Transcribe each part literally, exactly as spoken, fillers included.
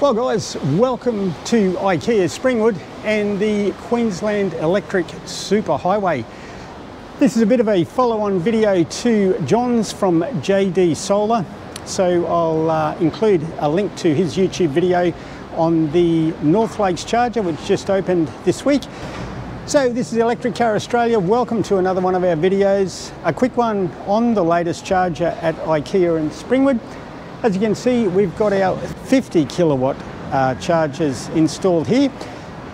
Well guys, welcome to IKEA Springwood and the Queensland Electric Super Highway. This is a bit of a follow-on video to John's from J D Solar, so I'll uh, include a link to his YouTube video on the North Lakes Charger, which just opened this week. So this is Electric Car Australia. Welcome to another one of our videos, a quick one on the latest charger at IKEA in Springwood. As you can see, we've got our fifty kilowatt uh, chargers installed here.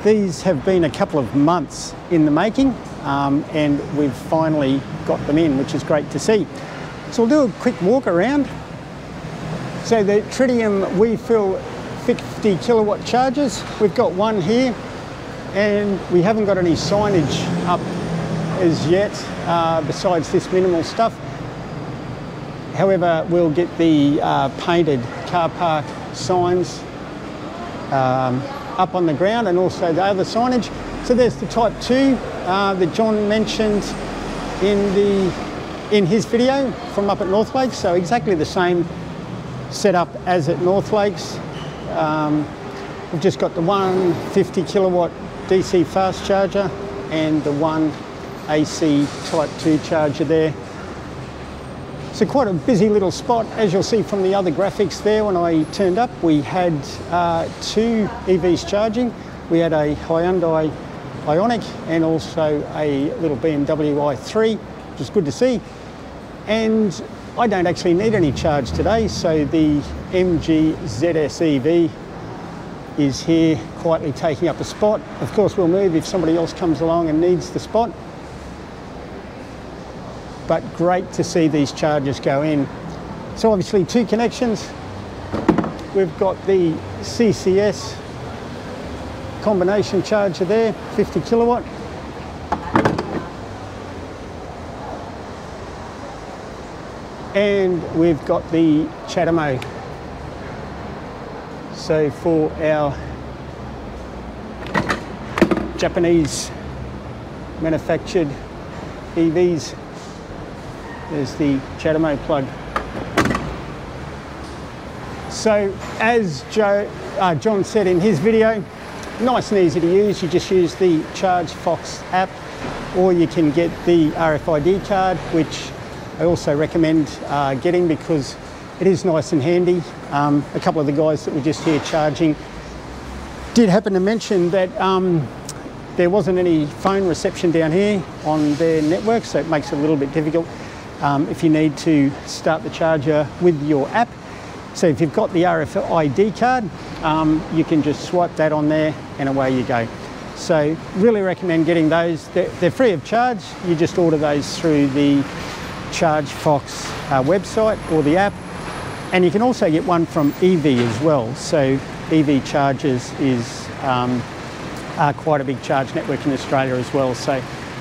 These have been a couple of months in the making, um, and we've finally got them in, which is great to see. So we'll do a quick walk around. So the Tritium Veefil fifty kilowatt chargers, we've got one here, and we haven't got any signage up as yet, uh, besides this minimal stuff. However, we'll get the uh, painted car park signs um, up on the ground, and also the other signage. So there's the Type two uh, that John mentioned in, the, in his video from up at North Lakes. So exactly the same setup as at North Lakes. Um, we've just got the one fifty kilowatt D C fast charger and the one A C Type two charger there. So quite a busy little spot, as you'll see from the other graphics there. When I turned up, we had uh, two E Vs charging. We had a Hyundai Ioniq and also a little B M W i three, which is good to see. And I don't actually need any charge today, so the M G Z S E V is here quietly taking up a spot. Of course, we'll move if somebody else comes along and needs the spot. But great to see these chargers go in. So obviously two connections. We've got the C C S combination charger there, fifty kilowatt. And we've got the CHAdeMO. So for our Japanese manufactured E Vs, there's the CHAdeMO plug. So as Joe, uh, John said in his video, nice and easy to use. You just use the ChargeFox app, or you can get the R F I D card, which I also recommend uh, getting because it is nice and handy. Um, a couple of the guys that were just here charging did happen to mention that um, there wasn't any phone reception down here on their network, so it makes it a little bit difficult. Um, if you need to start the charger with your app. So if you've got the R F I D card, um, you can just swipe that on there and away you go. So really recommend getting those. They're, they're free of charge. You just order those through the ChargeFox uh, website or the app. And you can also get one from E V as well. So E V chargers is um, uh, quite a big charge network in Australia as well. So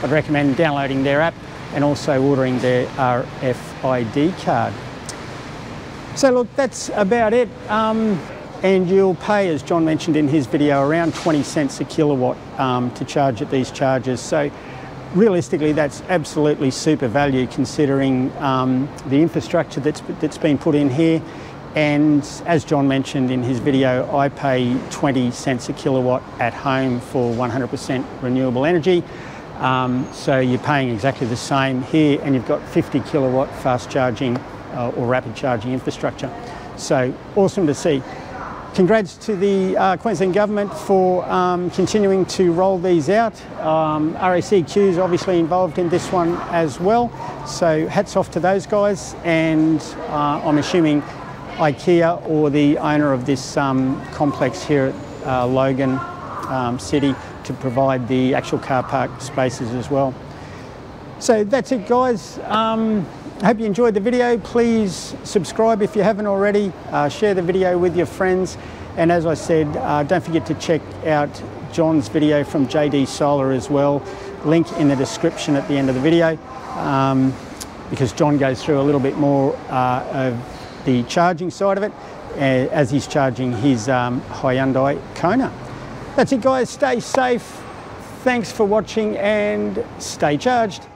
I'd recommend downloading their app and also ordering their R F I D card. So look, that's about it. Um, and you'll pay, as John mentioned in his video, around twenty cents a kilowatt um, to charge at these chargers. So realistically, that's absolutely super value considering um, the infrastructure that's, that's been put in here. And as John mentioned in his video, I pay twenty cents a kilowatt at home for one hundred percent renewable energy. Um, so you're paying exactly the same here, and you've got fifty kilowatt fast charging uh, or rapid charging infrastructure. So awesome to see. Congrats to the uh, Queensland Government for um, continuing to roll these out. Um, R A C Q is obviously involved in this one as well. So hats off to those guys, and uh, I'm assuming IKEA or the owner of this um, complex here at uh, Logan um, City to provide the actual car park spaces as well. So that's it guys. Um, I hope you enjoyed the video. Please subscribe if you haven't already. Uh, share the video with your friends. And as I said, uh, don't forget to check out John's video from J D Solar as well. Link in the description at the end of the video, um, because John goes through a little bit more uh, of the charging side of it uh, as he's charging his um, Hyundai Kona. That's it guys, stay safe, thanks for watching and stay charged.